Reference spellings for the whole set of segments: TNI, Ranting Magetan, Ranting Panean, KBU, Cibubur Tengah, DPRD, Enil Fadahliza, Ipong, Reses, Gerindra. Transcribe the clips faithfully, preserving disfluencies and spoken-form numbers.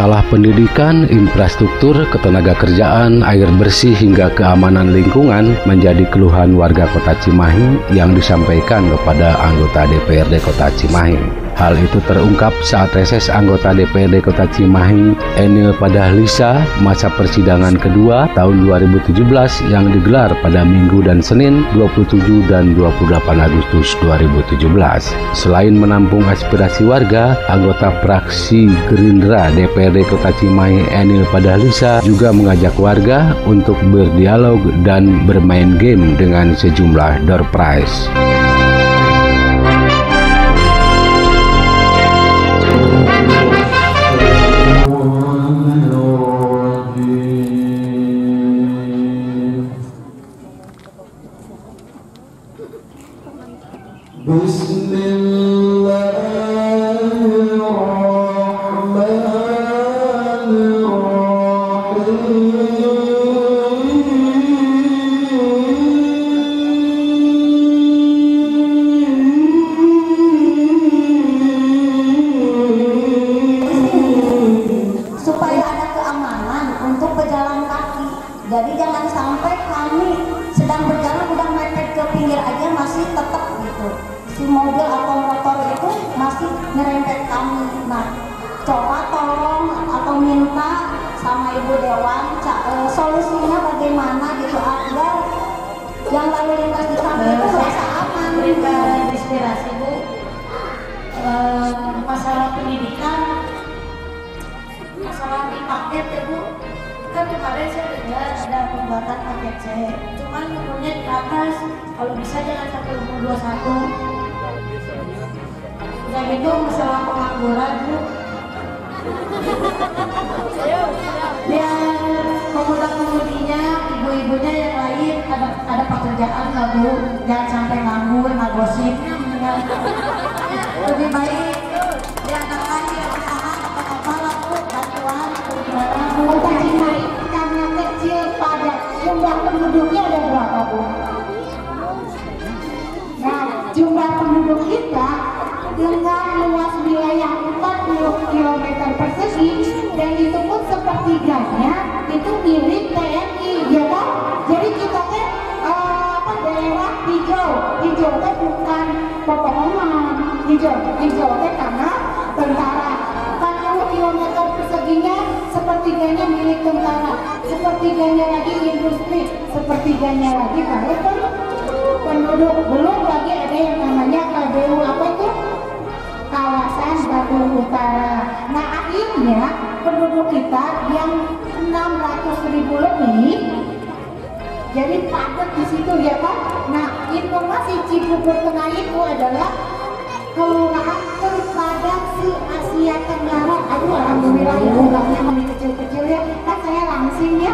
masalah pendidikan, infrastruktur, ketenagakerjaan, air bersih hingga keamanan lingkungan menjadi keluhan warga Kota Cimahi yang disampaikan kepada anggota D P R D Kota Cimahi. Hal itu terungkap saat reses anggota D P R D Kota Cimahi Enil Fadahliza masa persidangan kedua tahun dua ribu tujuh belas yang digelar pada Minggu dan Senin dua puluh tujuh dan dua puluh delapan Agustus dua ribu tujuh belas. Selain menampung aspirasi warga, anggota fraksi Gerindra D P R D Kota Cimahi Enil Fadahliza juga mengajak warga untuk berdialog dan bermain game dengan sejumlah door prize. Jadi jangan sampai kami sedang berjalan udah mepet ke pinggir aja masih tetap gitu. Si mobil atau motor itu masih merempet kami. Nah, coba tolong atau minta sama Ibu Dewan e, solusinya bagaimana gitu agar yang lalu lintas di kami itu merasa aman. Berikan inspirasi Bu. E, masalah pendidikan, masalah di paket ya Bu. Kan kemarin saya dengar ada pembuatan paket C, cuman umurnya di atas, kalau bisa jangan sampai umur dua puluh satu. Udah gitu masalah pengangguran Bu. Biar pemuda-pemudinya, ibu-ibunya yang lain ada, ada pekerjaan nggak Bu? Jangan sampai nganggur, nggak gosip. Lebih baik diangkatkan ya bersama apa-apa lah Bu, bantuan kemudian Bu. Jumlah penduduknya ada berapa Bu? Nah, jumlah penduduk kita dengan luas wilayah empat puluh kilometer persegi dan itu pun sepertiganya itu milik T N I, ya kan? Jadi kita kan uh, apa daerah hijau, hijau kan bukan pepohonan, hijau, hijau kan karena tentara. empat puluh kilometer perseginya sepertiganya milik tentara. Sepertiganya lagi industri, sepertiganya lagi karena kan penduduk belum lagi ada yang namanya K B U apa itu kawasan Bandung Utara. Nah akhirnya penduduk kita yang enam ratus ribu lebih jadi padat di situ ya Pak. Nah informasi Cibubur Tengah itu adalah kelurahan terpadat si Asia Tenggara. Aduh alhamdulillah ya ulangnya masih kecil-kecil ya. Saya langsing ya,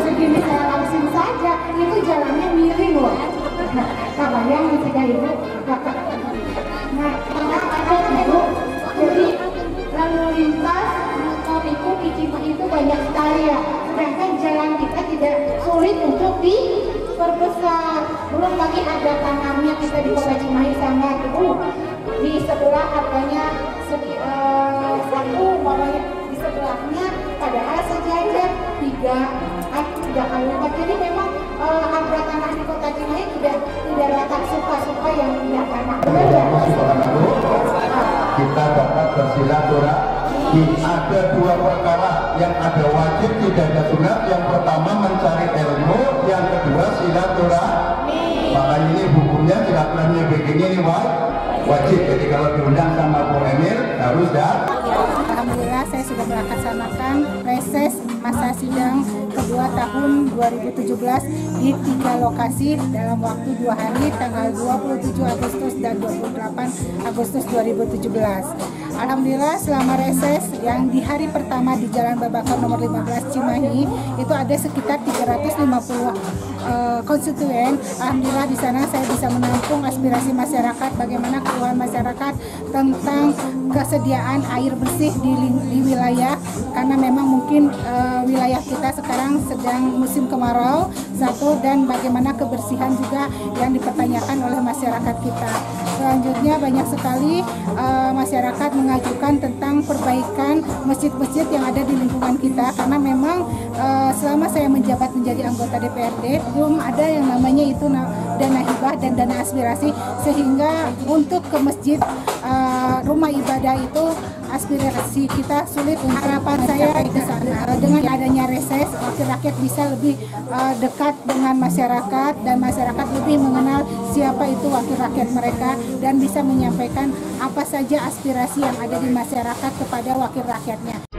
segini saya langsing saja, itu jalannya miring loh. Nah, kabarnya mencegah Ibu. Nah, karena ada Ibu, jadi lalu lintas motor itu di Cimahi itu banyak sekali ya. Sedangkan jalan kita tidak sulit untuk diperbesar. Belum lagi ada tanamnya kita di Kota Cimahi sangat Ibu. Di sebelah harganya uh, satu, pokoknya di sebelahnya padahal saja tiga tiga kali lipat. Jadi memang uh, harga tanah di Kota Cimahi tidak tidak rata suka-suka yang tidak tanah. Kita dapat bersilaturahmi. Ada dua perkara yang ada wajib tidak ada sunat. Yang pertama mencari ilmu, yang kedua silaturahmi. Maka ini hukumnya silaturahmi begini ini wajib. Jadi kalau diundang sama Bu Enil harus dah. Alhamdulillah saya sudah melaksanakan reses masa sidang kedua tahun dua ribu tujuh belas di tiga lokasi dalam waktu dua hari tanggal dua puluh tujuh Agustus dan dua puluh delapan Agustus dua ribu tujuh belas. Alhamdulillah selama reses yang di hari pertama di Jalan Babakan nomor lima belas Cimahi itu ada sekitar 350 uh, konstituen. Alhamdulillah di sana saya bisa menampung aspirasi masyarakat, bagaimana keluhan masyarakat tentang kesediaan air bersih di, di wilayah, karena memang mungkin uh, wilayah kita sekarang sedang musim kemarau, satu, dan bagaimana kebersihan juga yang dipertanyakan oleh masyarakat kita. Selanjutnya banyak sekali uh, masyarakat mengajukan tentang perbaikan masjid-masjid yang ada di lingkungan kita, karena memang uh, selama saya menjabat menjadi anggota D P R D belum ada yang namanya itu dana hibah dan dana aspirasi, sehingga untuk ke masjid uh, rumah ibadah itu aspirasi kita sulit. Harapan saya ke sana, dengan adanya reses wakil rakyat bisa lebih uh, dekat dengan masyarakat, dan masyarakat lebih mengenal siapa itu wakil rakyat mereka, dan bisa menyampaikan apa saja aspirasi yang ada di masyarakat kepada wakil rakyatnya.